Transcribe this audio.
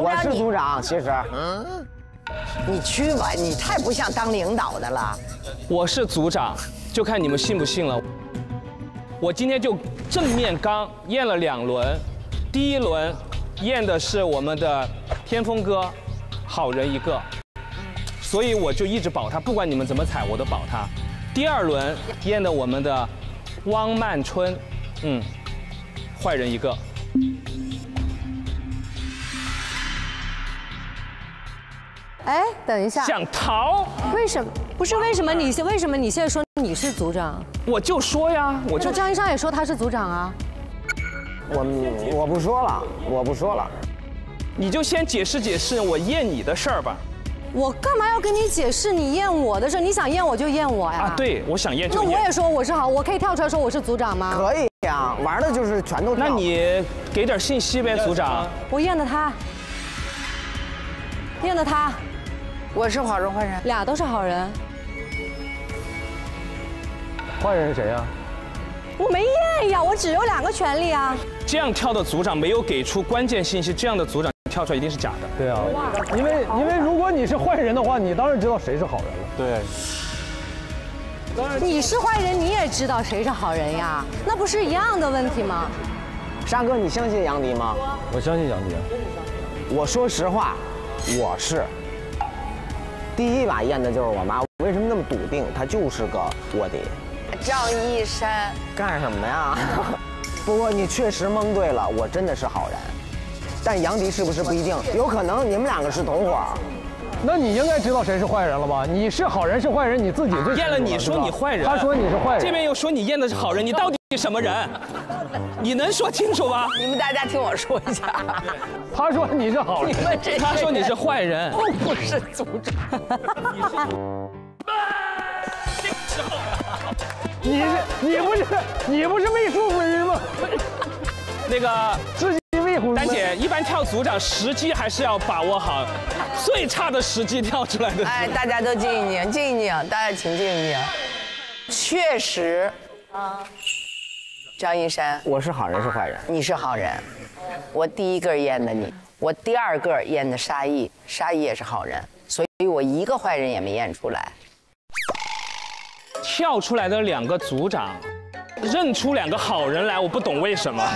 不了你。我是组长，其实。嗯。你去吧，你太不像当领导的了。我是组长，就看你们信不信了。我今天就正面刚验了2轮，第一轮验的是我们的天风哥，好人一个，所以我就一直保他，不管你们怎么踩，我都保他。第二轮验的我们的汪曼春，嗯，坏人一个。 哎，等一下，想逃？为什么？不是为什么你？为什么你现在说你是组长？我就说呀，我就张一山也说他是组长啊。我不说了，我不说了。你就先解释解释我验你的事儿吧。我干嘛要跟你解释你验我的事儿？你想验我就验我呀。啊，对，我想验就验。那我也说我是好，我可以跳出来说我是组长吗？可以呀，玩的就是全都。那你给点信息呗，组长。我验的他，验的他。 我是好人坏人，俩都是好人。坏人是谁呀？我没验呀，我只有2个权利啊。这样跳的组长没有给出关键信息，这样的组长跳出来一定是假的。对啊，因为如果你是坏人的话，你当然知道谁是好人了。对。你是坏人，你也知道谁是好人呀？那不是一样的问题吗？沙哥，你相信杨迪吗？我相信杨迪。我说实话，我是。 第一把验的就是我妈，为什么那么笃定？她就是个卧底。张一山干什么呀？不过你确实蒙对了，我真的是好人。但杨迪是不是不一定？有可能你们2个是同伙。那你应该知道谁是坏人了吧？你是好人是坏人，你自己最验了。你说你坏人，他说你是坏人，这边又说你验的是好人，你到底什么人？你能说清楚吗？你们大家听我说一下。他说你是好人，你们这他说你是坏人，不是组长。你是你不是魏淑芬吗？那个自己魏淑芬。丹姐，一般跳组长时机还是要把握好，最差的时机跳出来的。哎，大家都静一静，静一静，大家请静一静。确实啊。 张一山，我是好人是坏人？你是好人，我第一个验的你，我第二个验的沙溢，沙溢也是好人，所以我一个坏人也没验出来。跳出来的2个组长，认出2个好人来，我不懂为什么。